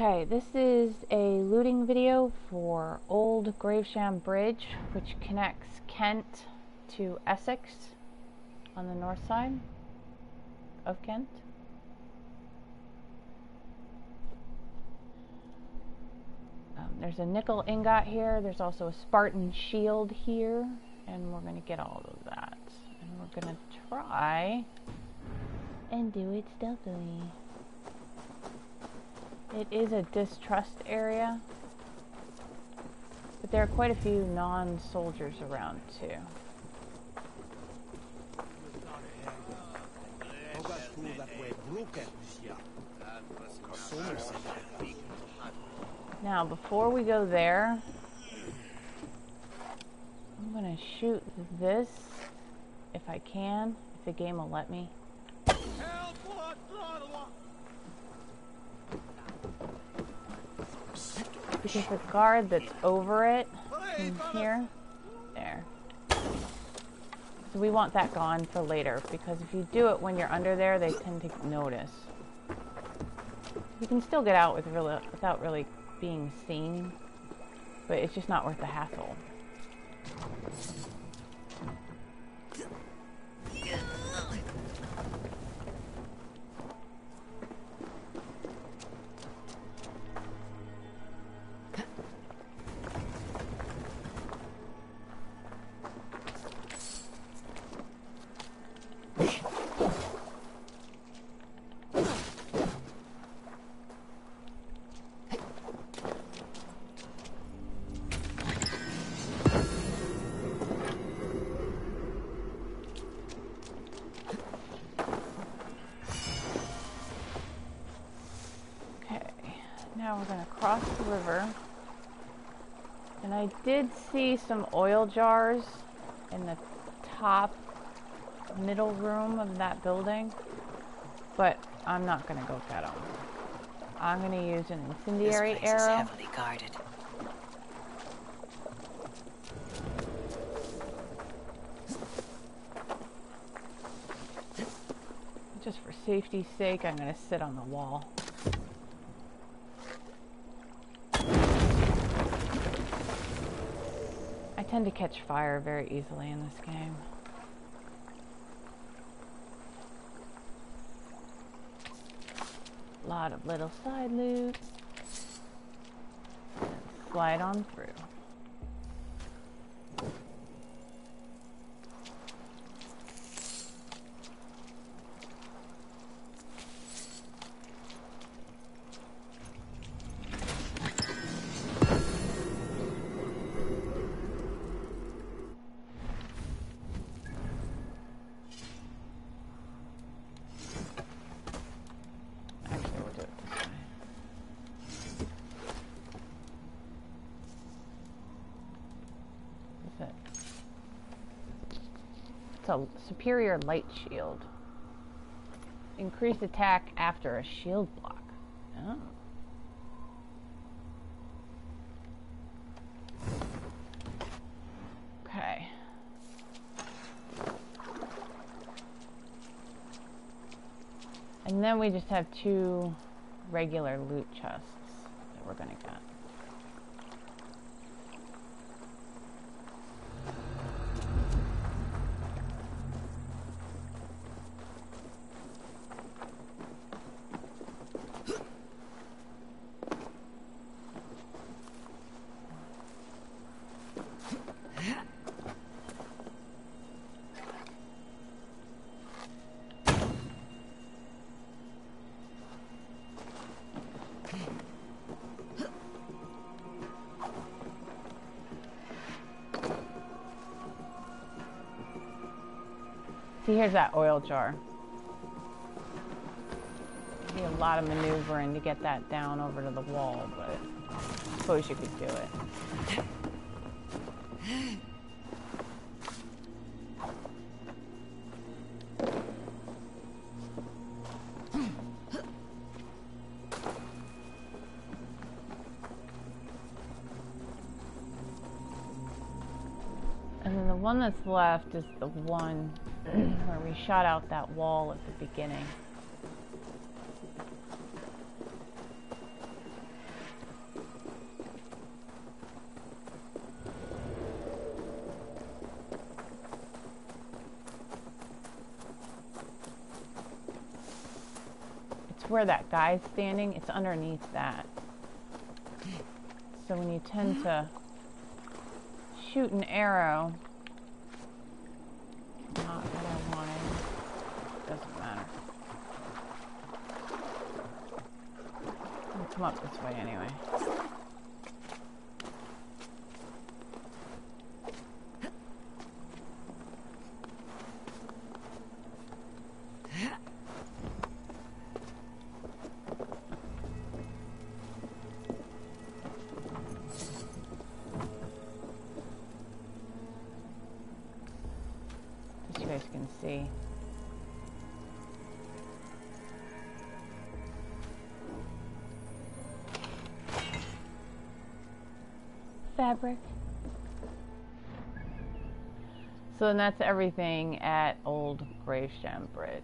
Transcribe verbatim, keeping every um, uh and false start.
Okay, this is a looting video for Old Gravesham Bridge, which connects Kent to Essex on the north side of Kent. Um, there's a nickel ingot here, there's also a Spartan shield here, and we're going to get all of that. And we're going to try and do it stealthily. It is a distrust area, but there are quite a few non-soldiers around too. Now, before we go there, I'm gonna shoot this if I can, if the game will let me. Because the guard that's over it in here, there. So we want that gone for later, because if you do it when you're under there, they tend to notice. You can still get out with really, without really being seen, but it's just not worth the hassle. Now we're going to cross the river, and I did see some oil jars in the top middle room of that building, but I'm not going to go get them. I'm going to use an incendiary arrow. This place is heavily guarded. Just for safety's sake, I'm going to sit on the wall. I tend to catch fire very easily in this game. A lot of little side loops. Slide on through. A superior light shield. Increased attack after a shield block. Oh. Okay. And then we just have two regular loot chests that we're gonna get. See, here's that oil jar. Need a lot of maneuvering to get that down over to the wall, but I suppose you could do it. And then the one that's left is the one where we shot out that wall at the beginning. That's where that guy's standing. It's underneath that. So when you tend to shoot an arrow, not what I wanted. Doesn't matter. I'll come up this way anyway. Fabric. So then that's everything at Old Gravesham Bridge.